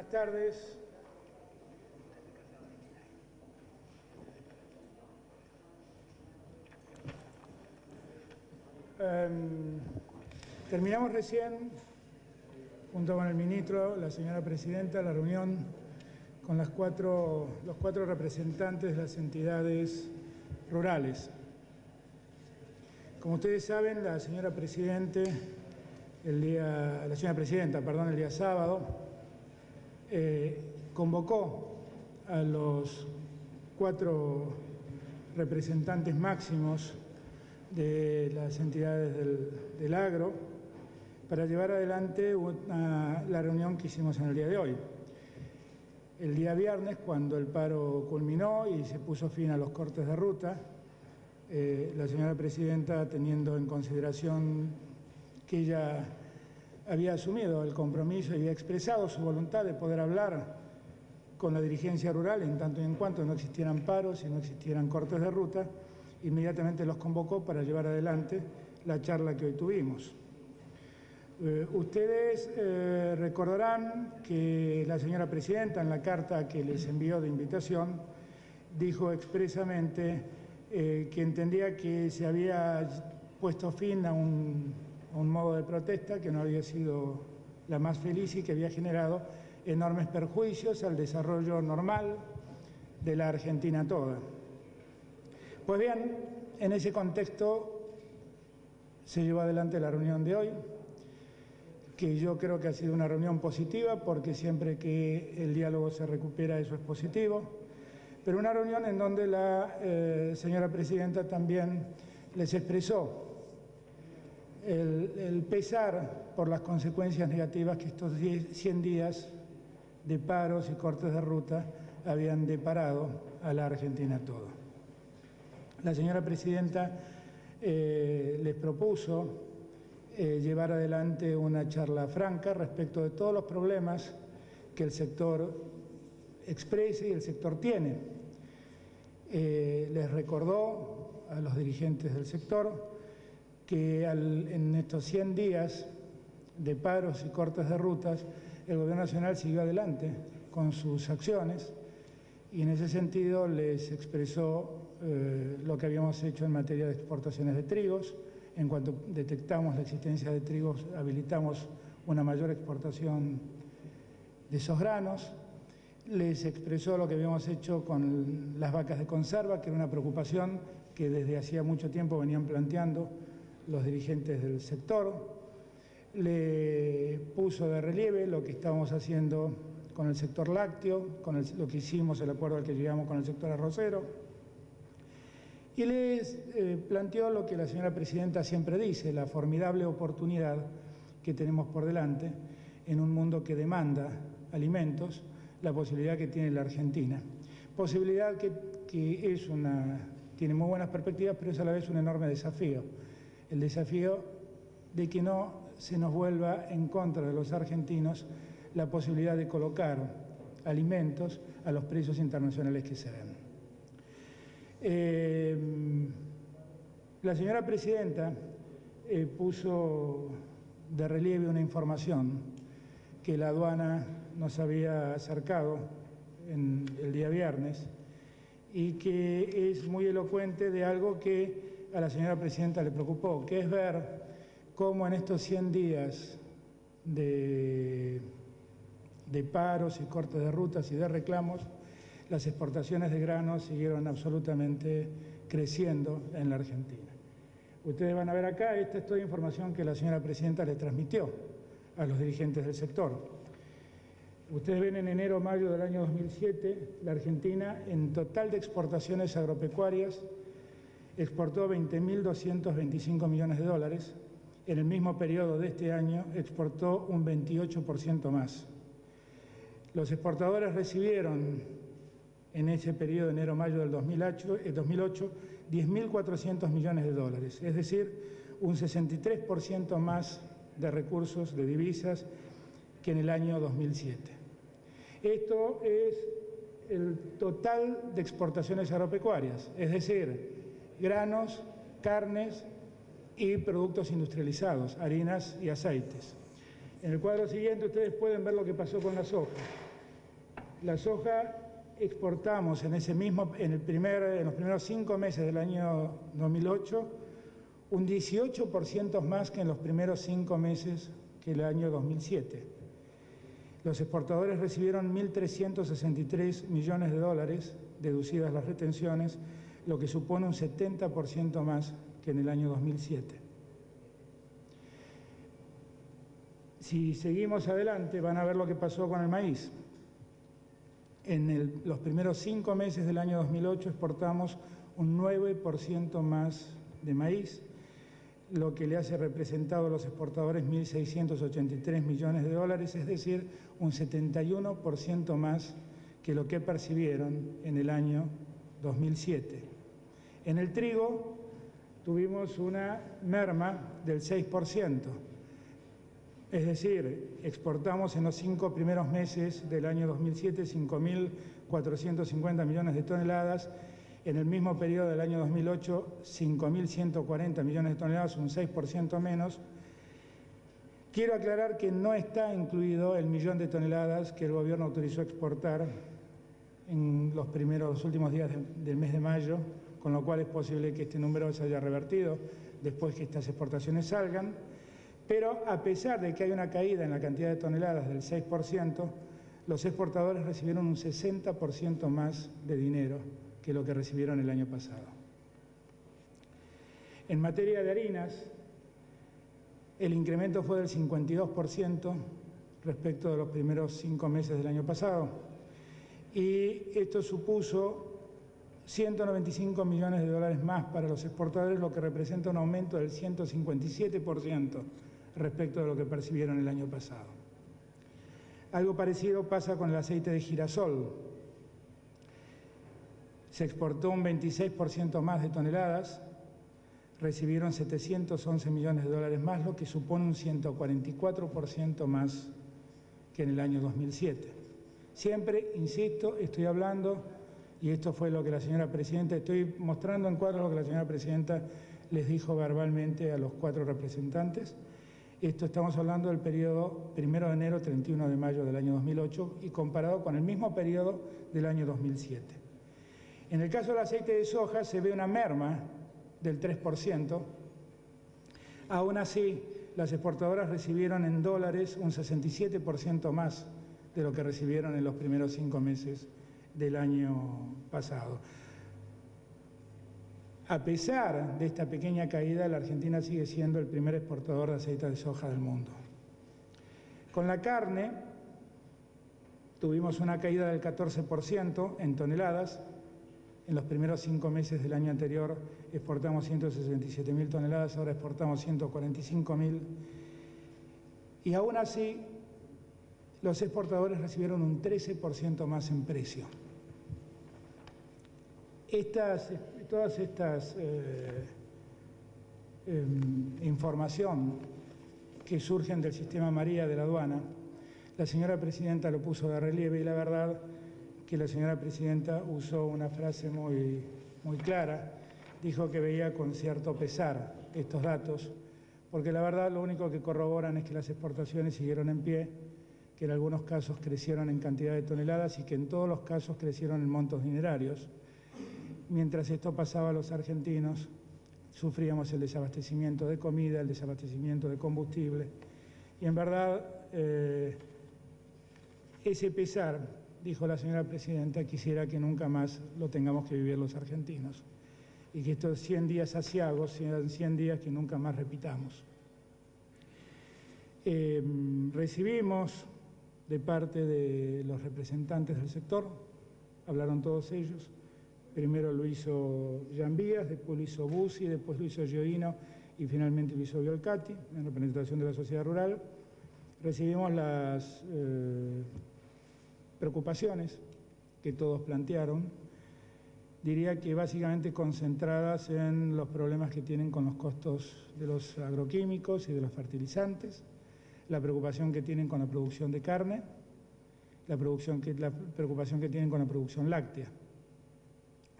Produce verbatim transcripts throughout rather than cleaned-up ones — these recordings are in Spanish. Buenas tardes. Um, terminamos recién, junto con el ministro, la señora presidenta, la reunión con las cuatro, los cuatro representantes de las entidades rurales. Como ustedes saben, la señora presidente, el día, la señora presidenta, perdón, el día sábado, eh, convocó a los cuatro representantes máximos de las entidades del, del agro para llevar adelante una, la reunión que hicimos en el día de hoy. El día viernes, cuando el paro culminó y se puso fin a los cortes de ruta, eh, la señora presidenta, teniendo en consideración que ella había asumido el compromiso y había expresado su voluntad de poder hablar con la dirigencia rural en tanto y en cuanto no existieran paros y no existieran cortes de ruta, inmediatamente los convocó para llevar adelante la charla que hoy tuvimos. Eh, ustedes eh, recordarán que la señora presidenta, en la carta que les envió de invitación, dijo expresamente eh, que entendía que se había puesto fin a un, a un modo de protesta que no había sido la más feliz y que había generado enormes perjuicios al desarrollo normal de la Argentina toda. Pues bien, en ese contexto se llevó adelante la reunión de hoy, que yo creo que ha sido una reunión positiva, porque siempre que el diálogo se recupera eso es positivo, pero una reunión en donde la eh, señora presidenta también les expresó el, el pesar por las consecuencias negativas que estos cien días de paros y cortes de ruta habían deparado a la Argentina toda. La señora presidenta eh, les propuso eh, llevar adelante una charla franca respecto de todos los problemas que el sector expresa y el sector tiene. Eh, les recordó a los dirigentes del sector que al, en estos cien días de paros y cortes de rutas, el Gobierno Nacional siguió adelante con sus acciones y en ese sentido les expresó Eh, lo que habíamos hecho en materia de exportaciones de trigos. En cuanto detectamos la existencia de trigos, habilitamos una mayor exportación de esos granos. Les expresó lo que habíamos hecho con las vacas de conserva, que era una preocupación que desde hacía mucho tiempo venían planteando los dirigentes del sector. Le puso de relieve lo que estábamos haciendo con el sector lácteo, con el, lo que hicimos, el acuerdo al que llegamos con el sector arrocero. Y les eh, planteó lo que la señora presidenta siempre dice, la formidable oportunidad que tenemos por delante en un mundo que demanda alimentos, la posibilidad que tiene la Argentina. Posibilidad que, que es una, tiene muy buenas perspectivas, pero es a la vez un enorme desafío. El desafío de que no se nos vuelva en contra de los argentinos la posibilidad de colocar alimentos a los precios internacionales que se ven. Eh, la señora presidenta eh, puso de relieve una información que la aduana nos había acercado en el día viernes y que es muy elocuente de algo que a la señora presidenta le preocupó, que es ver cómo en estos cien días de, de paros y cortes de rutas y de reclamos, las exportaciones de granos siguieron absolutamente creciendo en la Argentina. Ustedes van a ver acá, esta es toda información que la señora presidenta le transmitió a los dirigentes del sector. Ustedes ven en enero o mayo del año dos mil siete, la Argentina en total de exportaciones agropecuarias exportó veinte mil doscientos veinticinco millones de dólares. En el mismo periodo de este año exportó un veintiocho por ciento más. Los exportadores recibieron en ese periodo de enero-mayo del dos mil ocho, diez mil cuatrocientos millones de dólares, es decir, un sesenta y tres por ciento más de recursos de divisas que en el año dos mil siete. Esto es el total de exportaciones agropecuarias, es decir, granos, carnes y productos industrializados, harinas y aceites. En el cuadro siguiente ustedes pueden ver lo que pasó con la soja. la soja exportamos en ese mismo, en, el primer, en los primeros cinco meses del año dos mil ocho un dieciocho por ciento más que en los primeros cinco meses que el año dos mil siete. Los exportadores recibieron mil trescientos sesenta y tres millones de dólares, deducidas las retenciones, lo que supone un setenta por ciento más que en el año dos mil siete. Si seguimos adelante, van a ver lo que pasó con el maíz. En el, los primeros cinco meses del año dos mil ocho exportamos un nueve por ciento más de maíz, lo que le hace representado a los exportadores mil seiscientos ochenta y tres millones de dólares, es decir, un setenta y uno por ciento más que lo que percibieron en el año dos mil siete. En el trigo tuvimos una merma del seis por ciento. Es decir, exportamos en los cinco primeros meses del año dos mil siete cinco mil cuatrocientos cincuenta millones de toneladas, en el mismo periodo del año dos mil ocho cinco mil ciento cuarenta millones de toneladas, un seis por ciento menos. Quiero aclarar que no está incluido el millón de toneladas que el gobierno autorizó exportar en los primeros, los últimos días de, del mes de mayo, con lo cual es posible que este número se haya revertido después que estas exportaciones salgan. Pero a pesar de que hay una caída en la cantidad de toneladas del seis por ciento, los exportadores recibieron un sesenta por ciento más de dinero que lo que recibieron el año pasado. En materia de harinas, el incremento fue del cincuenta y dos por ciento respecto de los primeros cinco meses del año pasado, y esto supuso ciento noventa y cinco millones de dólares más para los exportadores, lo que representa un aumento del ciento cincuenta y siete por ciento. Respecto de lo que percibieron el año pasado. Algo parecido pasa con el aceite de girasol. Se exportó un veintiséis por ciento más de toneladas, recibieron setecientos once millones de dólares más, lo que supone un ciento cuarenta y cuatro por ciento más que en el año dos mil siete. Siempre, insisto, estoy hablando, y esto fue lo que la señora Presidenta, estoy mostrando en cuadros lo que la señora Presidenta les dijo verbalmente a los cuatro representantes. Esto estamos hablando del periodo primero de enero, treinta y uno de mayo del año dos mil ocho y comparado con el mismo periodo del año dos mil siete. En el caso del aceite de soja se ve una merma del tres por ciento. Aún así, las exportadoras recibieron en dólares un sesenta y siete por ciento más de lo que recibieron en los primeros cinco meses del año pasado. A pesar de esta pequeña caída, la Argentina sigue siendo el primer exportador de aceite de soja del mundo. Con la carne, tuvimos una caída del catorce por ciento en toneladas. En los primeros cinco meses del año anterior exportamos ciento sesenta y siete mil toneladas, ahora exportamos ciento cuarenta y cinco mil. Y aún así, los exportadores recibieron un trece por ciento más en precio. Estas, todas estas eh, eh, información que surgen del sistema María de la aduana, la señora Presidenta lo puso de relieve, y la verdad que la señora Presidenta usó una frase muy, muy clara, dijo que veía con cierto pesar estos datos, porque la verdad lo único que corroboran es que las exportaciones siguieron en pie, que en algunos casos crecieron en cantidad de toneladas y que en todos los casos crecieron en montos dinerarios. Mientras esto pasaba, los argentinos sufríamos el desabastecimiento de comida, el desabastecimiento de combustible, y en verdad eh, ese pesar, dijo la señora Presidenta, quisiera que nunca más lo tengamos que vivir los argentinos, y que estos cien días aciagos sean cien días que nunca más repitamos. Eh, recibimos de parte de los representantes del sector, hablaron todos ellos. Primero lo hizo Llambías, después lo hizo Buzzi, después lo hizo Gioino y finalmente lo hizo Biolcati, en representación de la sociedad rural. Recibimos las eh, preocupaciones que todos plantearon, diría que básicamente concentradas en los problemas que tienen con los costos de los agroquímicos y de los fertilizantes, la preocupación que tienen con la producción de carne, la, producción que, la preocupación que tienen con la producción láctea.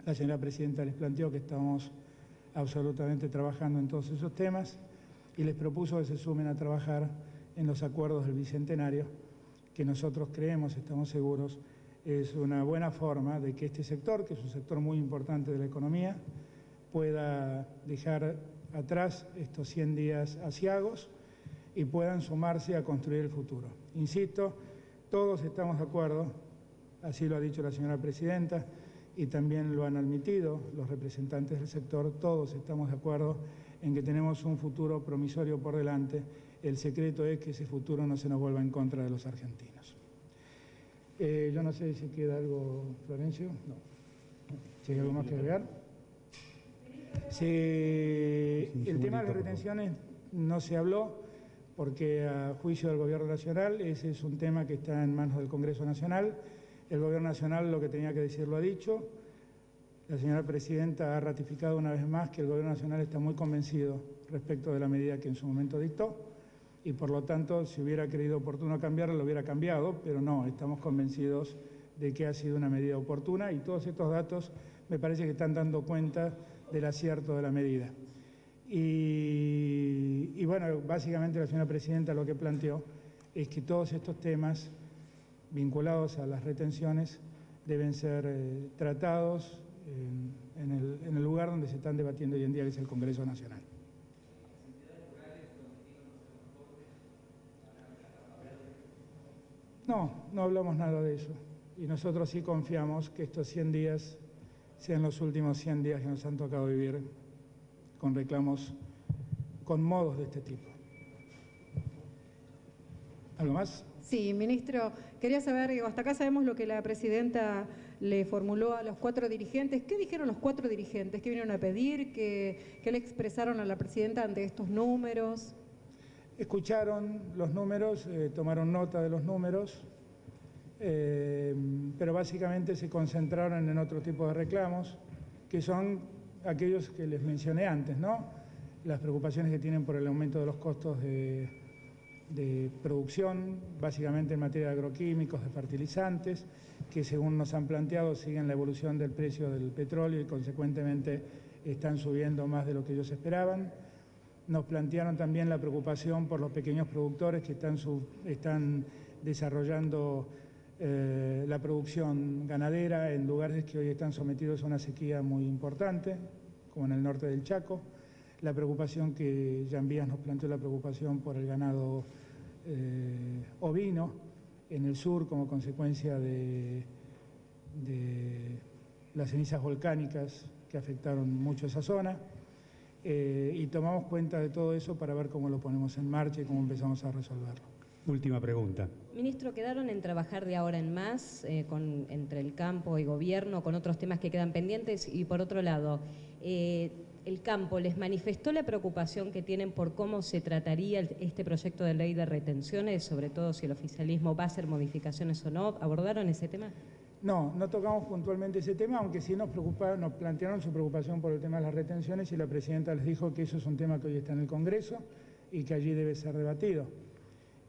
La señora Presidenta les planteó que estamos absolutamente trabajando en todos esos temas y les propuso que se sumen a trabajar en los acuerdos del Bicentenario, que nosotros creemos, estamos seguros, es una buena forma de que este sector, que es un sector muy importante de la economía, pueda dejar atrás estos cien días aciagos y puedan sumarse a construir el futuro. Insisto, todos estamos de acuerdo, así lo ha dicho la señora presidenta y también lo han admitido los representantes del sector, todos estamos de acuerdo en que tenemos un futuro promisorio por delante. El secreto es que ese futuro no se nos vuelva en contra de los argentinos. Eh, yo no sé si queda algo, Florencio. No. ¿Si hay algo más que agregar? Sí, el tema de las retenciones no se habló porque a juicio del Gobierno Nacional ese es un tema que está en manos del Congreso Nacional. El Gobierno Nacional lo que tenía que decir lo ha dicho. La señora presidenta ha ratificado una vez más que el Gobierno Nacional está muy convencido respecto de la medida que en su momento dictó. Y por lo tanto, si hubiera creído oportuno cambiarlo, lo hubiera cambiado, pero no, estamos convencidos de que ha sido una medida oportuna y todos estos datos me parece que están dando cuenta del acierto de la medida. Y, y bueno, básicamente la señora presidenta lo que planteó es que todos estos temas vinculados a las retenciones deben ser eh, tratados en, en, el, en el lugar donde se están debatiendo hoy en día, que es el Congreso Nacional. No, no hablamos nada de eso. Y nosotros sí confiamos que estos cien días sean los últimos cien días que nos han tocado vivir con reclamos, con modos de este tipo. ¿Algo más? Sí, ministro, quería saber, hasta acá sabemos lo que la presidenta le formuló a los cuatro dirigentes. ¿Qué dijeron los cuatro dirigentes? ¿Qué vinieron a pedir? ¿Qué, qué le expresaron a la presidenta ante estos números? Escucharon los números, eh, tomaron nota de los números, eh, pero básicamente se concentraron en otro tipo de reclamos, que son aquellos que les mencioné antes, ¿no? Las preocupaciones que tienen por el aumento de los costos de, de producción, básicamente en materia de agroquímicos, de fertilizantes, que según nos han planteado siguen la evolución del precio del petróleo y consecuentemente están subiendo más de lo que ellos esperaban. Nos plantearon también la preocupación por los pequeños productores que están, sub, están desarrollando eh, la producción ganadera en lugares que hoy están sometidos a una sequía muy importante, como en el norte del Chaco. La preocupación que Llambías nos planteó, la preocupación por el ganado eh, ovino en el sur como consecuencia de, de las cenizas volcánicas que afectaron mucho esa zona. Eh, y tomamos cuenta de todo eso para ver cómo lo ponemos en marcha y cómo empezamos a resolverlo. Última pregunta. Ministro, ¿quedaron en trabajar de ahora en más eh, con, entre el campo y gobierno con otros temas que quedan pendientes? Y por otro lado, eh, ¿el campo les manifestó la preocupación que tienen por cómo se trataría el, este proyecto de ley de retenciones, sobre todo si el oficialismo va a hacer modificaciones o no? ¿Abordaron ese tema? No, no tocamos puntualmente ese tema, aunque sí nos preocuparon, nos plantearon su preocupación por el tema de las retenciones y la presidenta les dijo que eso es un tema que hoy está en el Congreso y que allí debe ser debatido.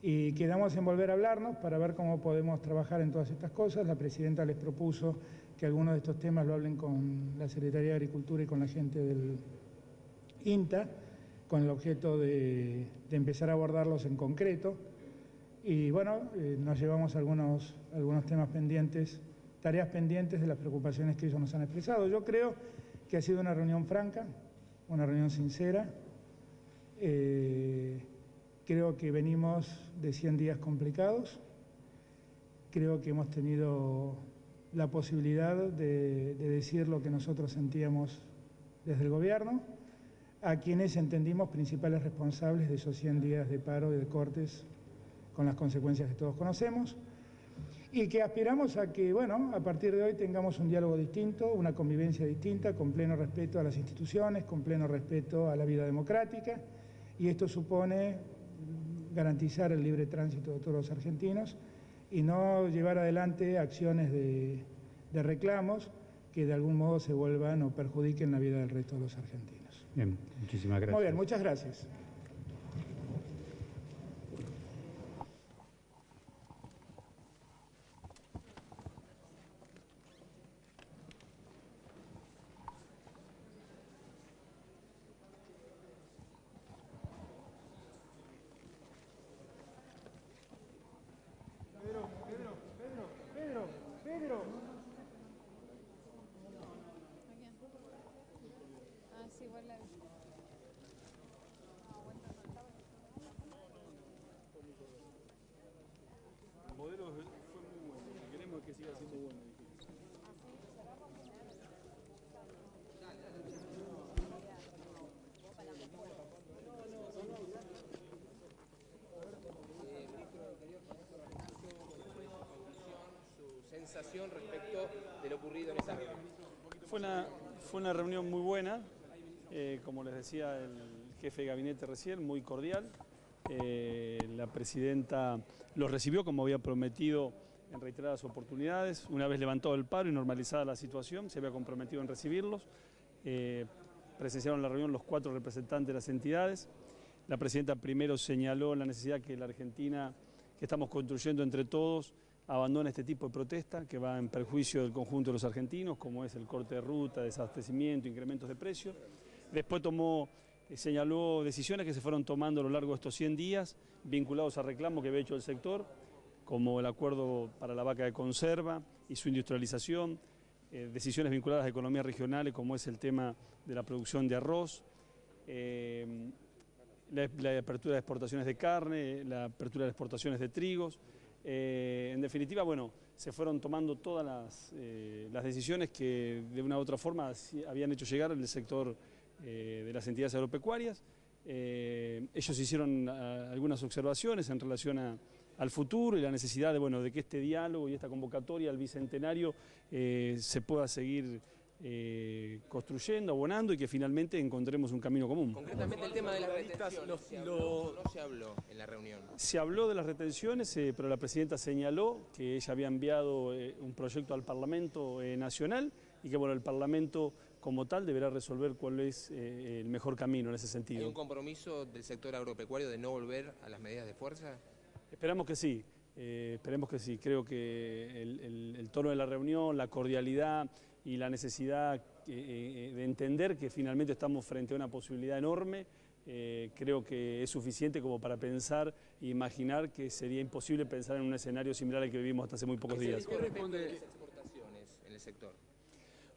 Y quedamos en volver a hablarnos para ver cómo podemos trabajar en todas estas cosas. La presidenta les propuso que algunos de estos temas lo hablen con la Secretaría de Agricultura y con la gente del INTA, con el objeto de, de empezar a abordarlos en concreto. Y bueno, eh, nos llevamos algunos, algunos temas pendientes, tareas pendientes de las preocupaciones que ellos nos han expresado. Yo creo que ha sido una reunión franca, una reunión sincera. Eh, creo que venimos de cien días complicados. Creo que hemos tenido la posibilidad de, de decir lo que nosotros sentíamos desde el gobierno, a quienes entendimos principales responsables de esos cien días de paro y de cortes, con las consecuencias que todos conocemos. Y que aspiramos a que, bueno, a partir de hoy tengamos un diálogo distinto, una convivencia distinta, con pleno respeto a las instituciones, con pleno respeto a la vida democrática, y esto supone garantizar el libre tránsito de todos los argentinos y no llevar adelante acciones de, de reclamos que de algún modo se vuelvan o perjudiquen la vida del resto de los argentinos. Bien, muchísimas gracias. Muy bien, muchas gracias. Pedro, Pedro, Pedro, Pedro, Pedro. Ah, sí, igual la vista. El modelo fue muy bueno y queremos que siga siendo bueno. Sensación respecto de lo ocurrido en esa reunión. Fue una, fue una reunión muy buena, eh, como les decía el jefe de gabinete recién, muy cordial. Eh, la presidenta los recibió como había prometido en reiteradas oportunidades. Una vez levantado el paro y normalizada la situación, se había comprometido en recibirlos. Eh, presenciaron la reunión los cuatro representantes de las entidades. La presidenta primero señaló la necesidad que la Argentina, que estamos construyendo entre todos, abandona este tipo de protesta que va en perjuicio del conjunto de los argentinos, como es el corte de ruta, desabastecimiento, incrementos de precios. Después tomó, señaló decisiones que se fueron tomando a lo largo de estos cien días, vinculados a reclamos que había hecho el sector, como el acuerdo para la vaca de conserva y su industrialización, eh, decisiones vinculadas a economías regionales, como es el tema de la producción de arroz, eh, la, la apertura de exportaciones de carne, la apertura de exportaciones de trigos. Eh, en definitiva, bueno, se fueron tomando todas las, eh, las decisiones que de una u otra forma habían hecho llegar al sector eh, de las entidades agropecuarias. Eh, ellos hicieron a, algunas observaciones en relación a, al futuro y la necesidad de, bueno, de que este diálogo y esta convocatoria al Bicentenario eh, se pueda seguir Eh, construyendo, abonando y que finalmente encontremos un camino común. Concretamente el tema de las retenciones, ¿se habló, no se habló en la reunión? Se habló de las retenciones, eh, pero la presidenta señaló que ella había enviado eh, un proyecto al Parlamento eh, Nacional y que bueno, el Parlamento como tal deberá resolver cuál es eh, el mejor camino en ese sentido. ¿Hay un compromiso del sector agropecuario de no volver a las medidas de fuerza? Esperamos que sí. Eh, esperemos que sí, creo que el, el, el tono de la reunión, la cordialidad y la necesidad eh, de entender que finalmente estamos frente a una posibilidad enorme, eh, creo que es suficiente como para pensar e imaginar que sería imposible pensar en un escenario similar al que vivimos hasta hace muy pocos días. ¿Qué responde de las exportaciones en el sector?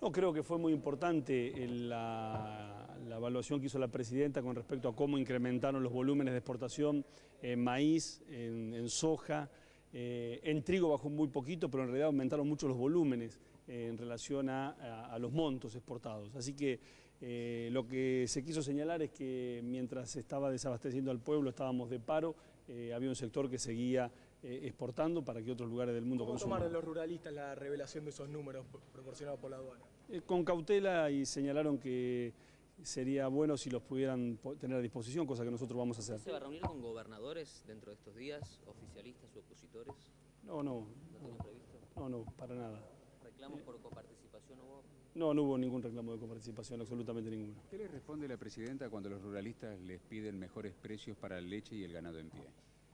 No, creo que fue muy importante la, la evaluación que hizo la presidenta con respecto a cómo incrementaron los volúmenes de exportación en maíz, en, en soja, eh, en trigo bajó muy poquito, pero en realidad aumentaron mucho los volúmenes eh, en relación a, a, a los montos exportados. Así que eh, lo que se quiso señalar es que mientras se estaba desabasteciendo al pueblo, estábamos de paro, eh, había un sector que seguía exportando para que otros lugares del mundo consuman. ¿Cómo tomaron los ruralistas la revelación de esos números proporcionados por la aduana? Eh, con cautela y señalaron que sería bueno si los pudieran tener a disposición, cosa que nosotros vamos a hacer. ¿Se va a reunir con gobernadores dentro de estos días, oficialistas u opositores? No, no. ¿No tienen previsto? No, no, para nada. ¿Reclamos por coparticipación hubo? No, no hubo ningún reclamo de coparticipación, absolutamente ninguno. ¿Qué le responde la presidenta cuando los ruralistas les piden mejores precios para la leche y el ganado en pie?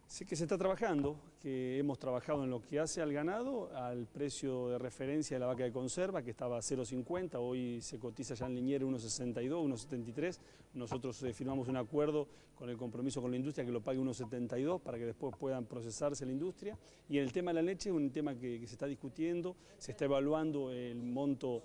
Sé que se está trabajando, que hemos trabajado en lo que hace al ganado, al precio de referencia de la vaca de conserva, que estaba a cero cincuenta, hoy se cotiza ya en Liniers uno sesenta y dos, uno setenta y tres. Nosotros eh, firmamos un acuerdo con el compromiso con la industria que lo pague uno setenta y dos para que después puedan procesarse la industria. Y en el tema de la leche, un tema que, que se está discutiendo, se está evaluando el monto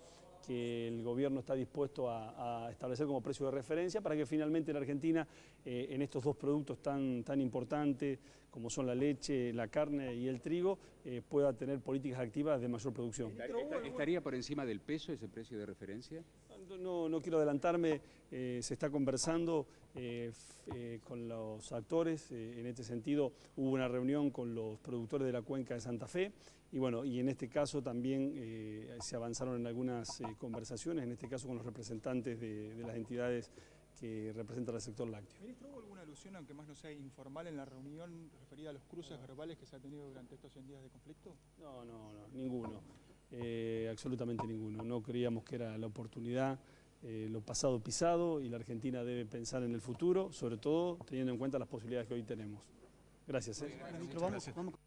que el gobierno está dispuesto a, a establecer como precio de referencia para que finalmente la Argentina, eh, en estos dos productos tan, tan importantes como son la leche, la carne y el trigo, eh, pueda tener políticas activas de mayor producción. ¿Estaría por encima del peso ese precio de referencia? No, no, no quiero adelantarme, eh, se está conversando eh, eh, con los actores, eh, en este sentido hubo una reunión con los productores de la cuenca de Santa Fe y bueno, y en este caso también eh, se avanzaron en algunas eh, conversaciones, en este caso con los representantes de, de las entidades que representan al sector lácteo. Ministro, ¿hubo alguna alusión, aunque más no sea informal, en la reunión referida a los cruces verbales que se han tenido durante estos cien días de conflicto? No, no, no, ninguno. Eh, absolutamente ninguno, no creíamos que era la oportunidad, eh, lo pasado pisado y la Argentina debe pensar en el futuro, sobre todo teniendo en cuenta las posibilidades que hoy tenemos. Gracias. ¿eh? Gracias.